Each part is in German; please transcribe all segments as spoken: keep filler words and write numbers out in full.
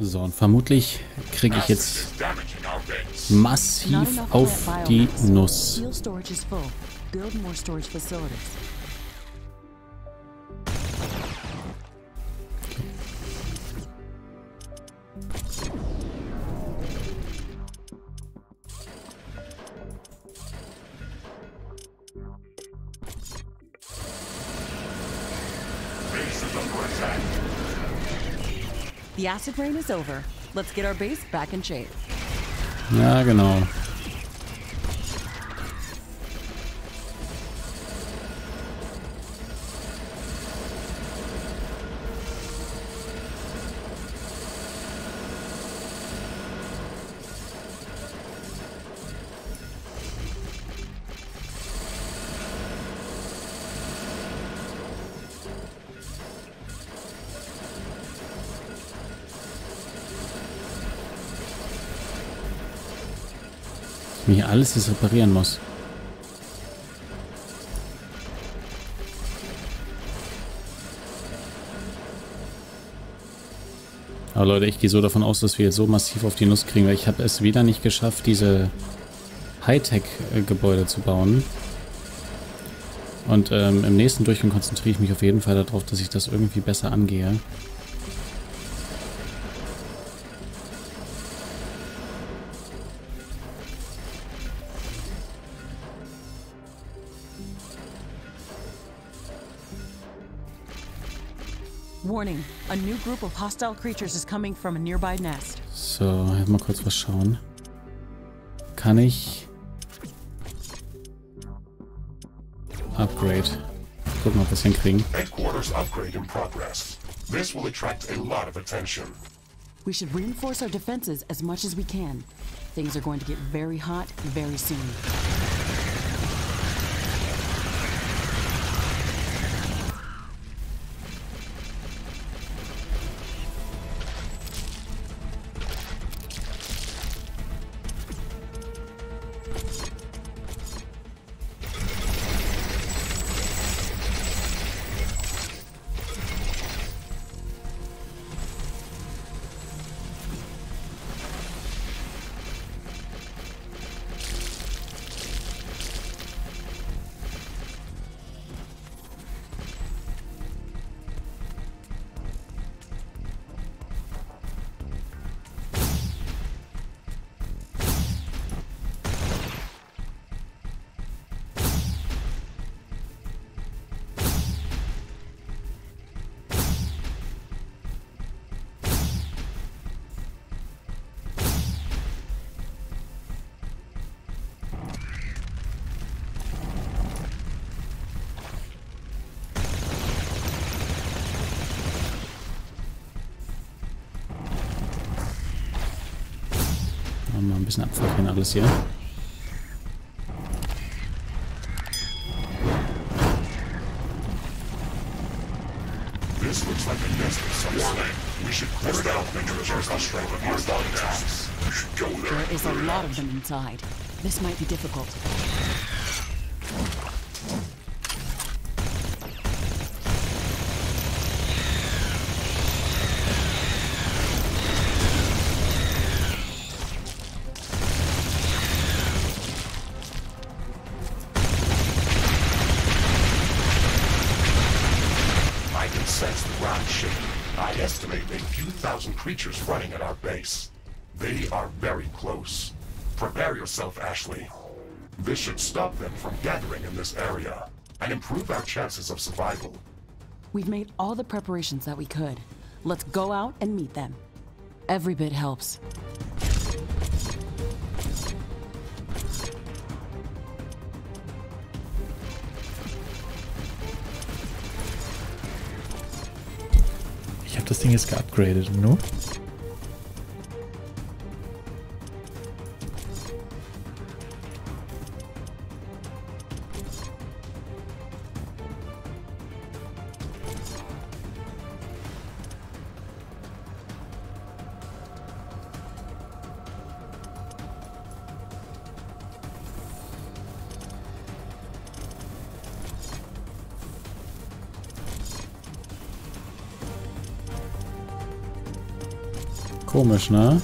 So, und vermutlich kriege ich jetzt massiv auf die Nuss. The acid rain is over. Let's get our base back in shape. Ja, genau. Mir alles das reparieren muss. Aber Leute, ich gehe so davon aus, dass wir jetzt so massiv auf die Nuss kriegen, weil ich habe es wieder nicht geschafft, diese Hightech-Gebäude zu bauen. Und ähm, im nächsten Durchgang konzentriere ich mich auf jeden Fall darauf, dass ich das irgendwie besser angehe. Warning, a new group of hostile creatures is coming from a nearby nest. So, jetzt mal kurz was schauen. Kann ich Upgrade. Gucken, ob wir es hinkriegen. Headquarters upgrade in progress. This will attract a lot of attention. We should reinforce our defenses as much as we can. Things are going to get very hot very soon. Mal ein bisschen abfackeln alles hier. There is a lot of them inside. This might be difficult. I estimate a few thousand creatures running at our base. They are very close. Prepare yourself, Ashley. This should stop them from gathering in this area and improve our chances of survival. We've made all the preparations that we could. Let's go out and meet them. Every bit helps. Das Ding ist geupgradet, no? Komisch, ne?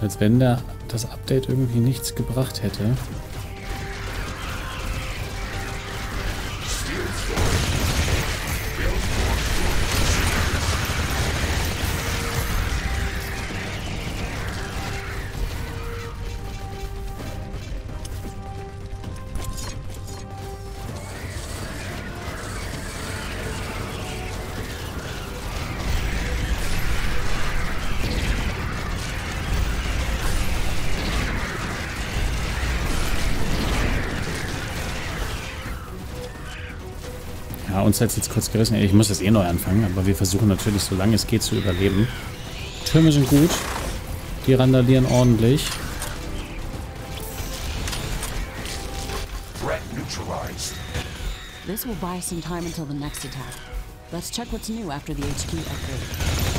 Als wenn da das Update irgendwie nichts gebracht hätte. Uns hat es jetzt kurz gerissen. Ich muss das eh neu anfangen, aber wir versuchen natürlich, solange es geht, zu überleben. Türme sind gut. Die randalieren ordentlich. This will buy some time until the next attack. Let's check what's new after the H Q upgrade.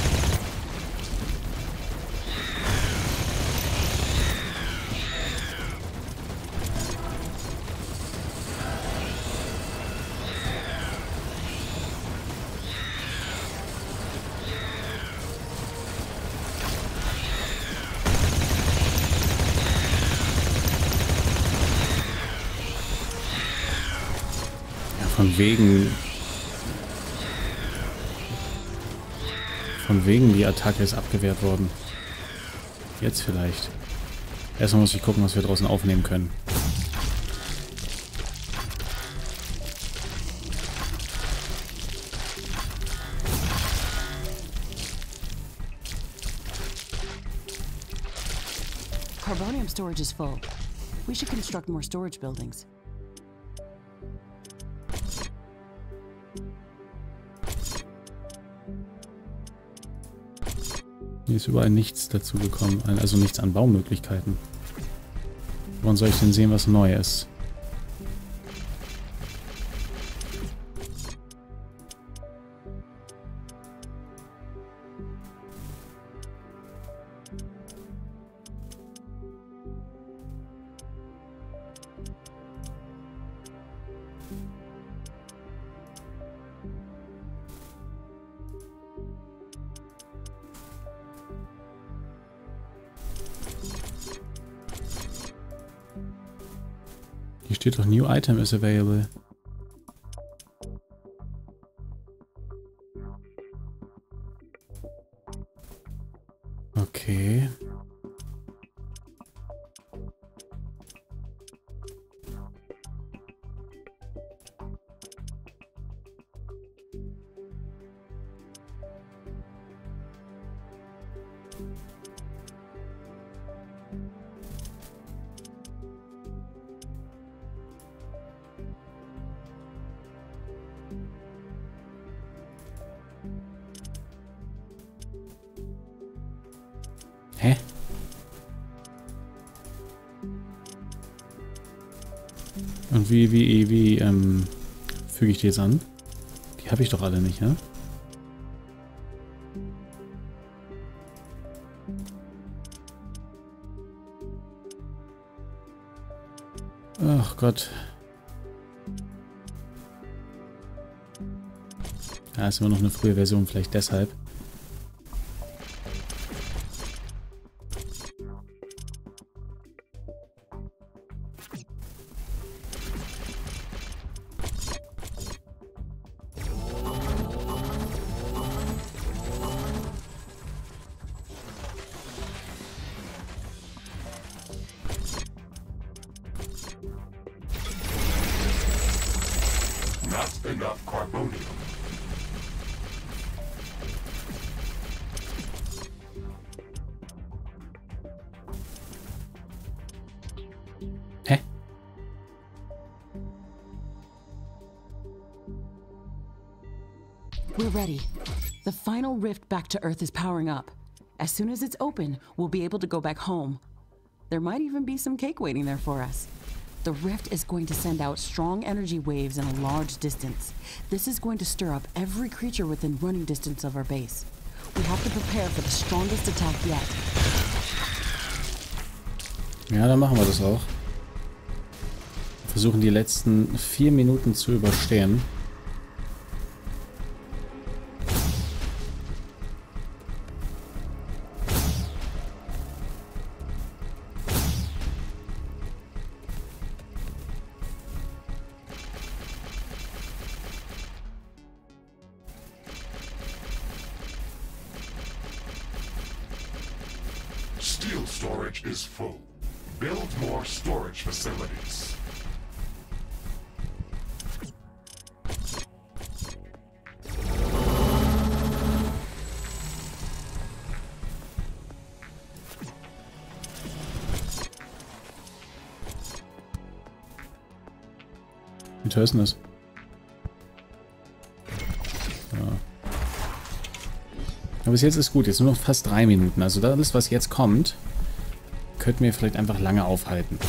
Von wegen... Von wegen die Attacke ist abgewehrt worden. Jetzt vielleicht. Erstmal muss ich gucken, was wir draußen aufnehmen können. Carbonium storage is full. We should construct more storage buildings. Hier ist überall nichts dazu gekommen, also nichts an Baumöglichkeiten. Woran soll ich denn sehen, was neu ist? Hier steht doch, new item is available. Okay. Hä? Und wie, wie, wie, ähm, füge ich die jetzt an? Die habe ich doch alle nicht, ja? Ach Gott. Ja, ist immer noch eine frühe Version, vielleicht deshalb. Enough carbonium. Hä? We're ready. The final rift back to Earth is powering up. As soon as it's open, we'll be able to go back home. There might even be some cake waiting there for us. The rift is going to send out strong energy waves in a large distance. This is going to stir up every creature within running distance of our base. We have to prepare for the strongest attack yet. Ja, dann machen wir das auch. Versuchen die letzten vier Minuten zu überstehen. storage is full. Build more storage facilities. Wie teuer ist denn das? Ja. Aber bis jetzt ist gut. Jetzt nur noch fast drei Minuten. Also alles, was jetzt kommt, könnten wir vielleicht einfach lange aufhalten.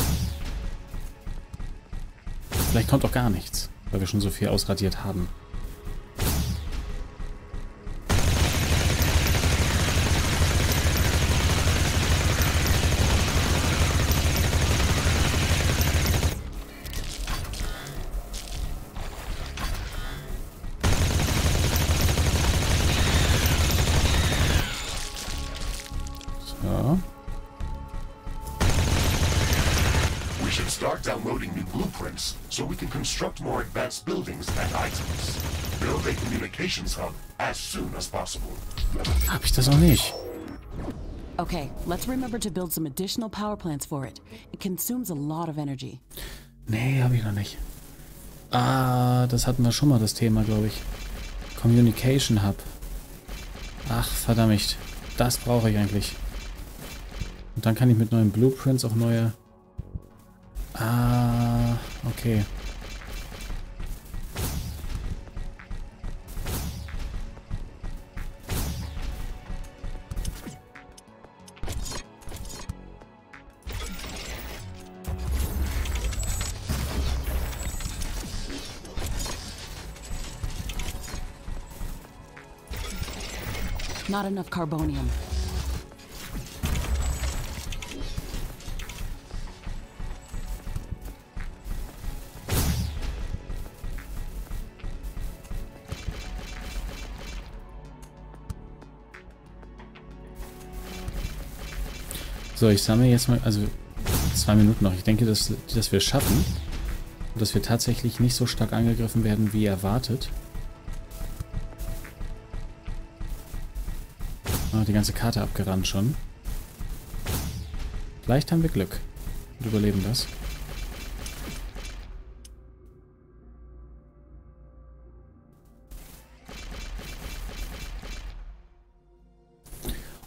Vielleicht kommt auch gar nichts, weil wir schon so viel ausradiert haben. So we can construct more advanced buildings and items. Build a communications hub as soon as possible. Hab ich das auch nicht. Okay, let's remember to build some additional power plants for it. It consumes a lot of energy. Nee, hab ich noch nicht. Ah, das hatten wir schon mal das Thema, glaube ich. Communication Hub. Ach, verdammt. Das brauche ich eigentlich. Und dann kann ich mit neuen Blueprints auch neue... Ah, okay. Not enough carbonium. So, ich sammle jetzt mal, also zwei Minuten noch. Ich denke, dass, dass wir es schaffen. Und dass wir tatsächlich nicht so stark angegriffen werden, wie erwartet. Ah, die ganze Karte abgerannt schon. Vielleicht haben wir Glück und überleben das.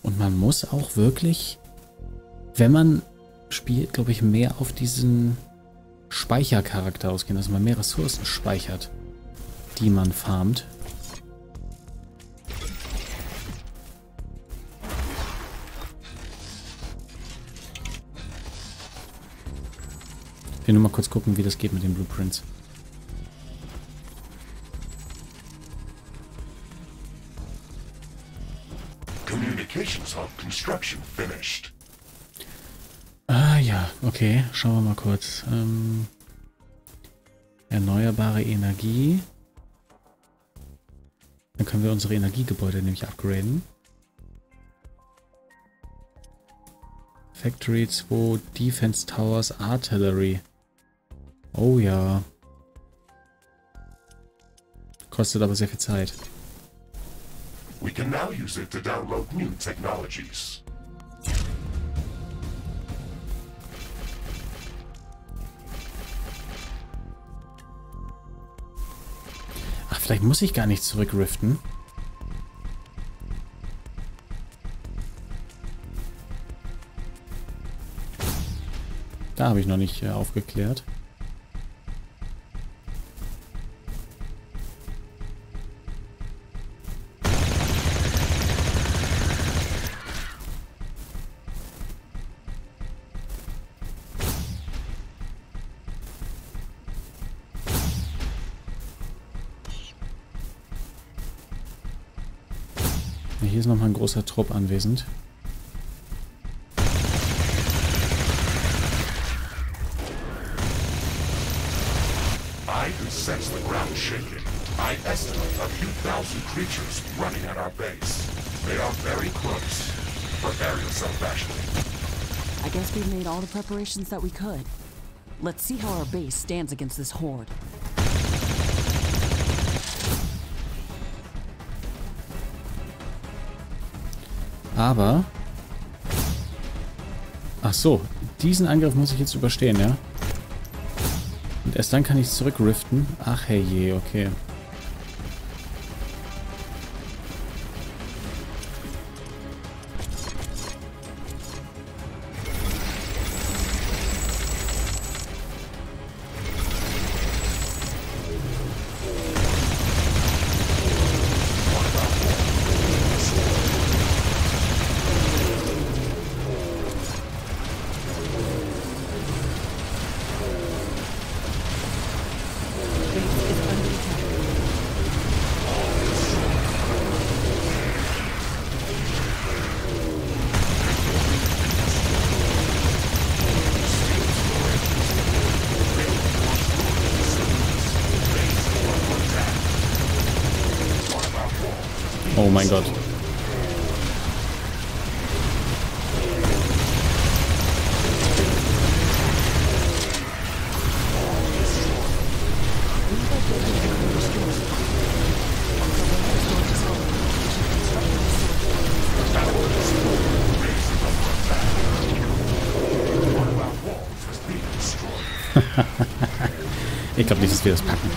Und man muss auch wirklich... Wenn man spielt, glaube ich, mehr auf diesen Speichercharakter ausgehen, dass man mehr Ressourcen speichert, die man farmt. Ich will nur mal kurz gucken, wie das geht mit den Blueprints. Communications Hub Construction finished. Ah ja, okay. Schauen wir mal kurz. Ähm, erneuerbare Energie. Dann können wir unsere Energiegebäude nämlich upgraden. Factory zwei, Defense Towers, Artillery. Oh ja. Kostet aber sehr viel Zeit. We can now use it to download new technologies. Vielleicht muss ich gar nicht zurückriften. Da habe ich noch nicht äh, aufgeklärt. Hier ist nochmal ein großer Trupp anwesend. I can sense the ground shaking. I estimate a few thousand creatures running at our base. They are very close. Prepare yourself, Ashley. I guess we've made all the preparations that we could. Let's see how our base stands against this horde. Aber Ach so, diesen Angriff muss ich jetzt überstehen, ja? Und erst dann kann ich zurückriften. Ach herrje, okay. Oh mein Gott. Ich glaube nicht, dass wir das packen.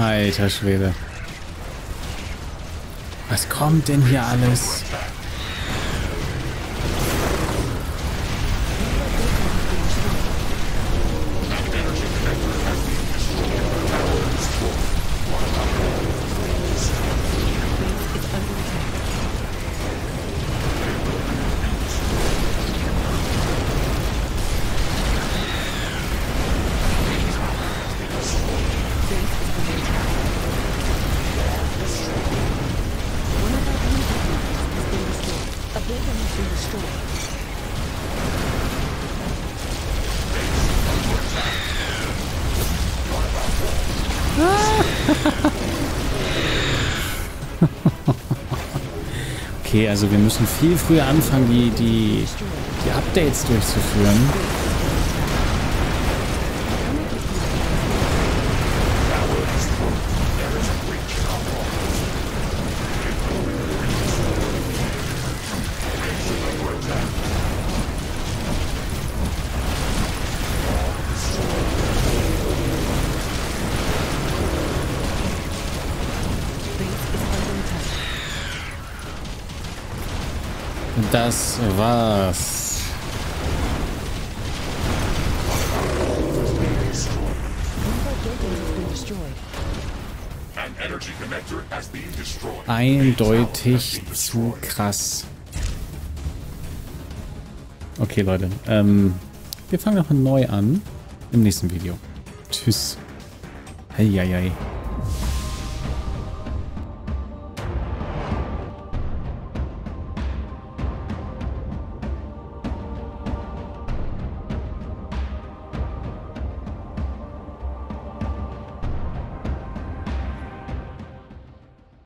Alter Schwede. Was kommt denn hier alles? Okay, also wir müssen viel früher anfangen, die, die, die Updates durchzuführen. Das war's. Eindeutig zu krass. Okay, Leute. Ähm, wir fangen nochmal neu an im nächsten Video. Tschüss. Heieiei.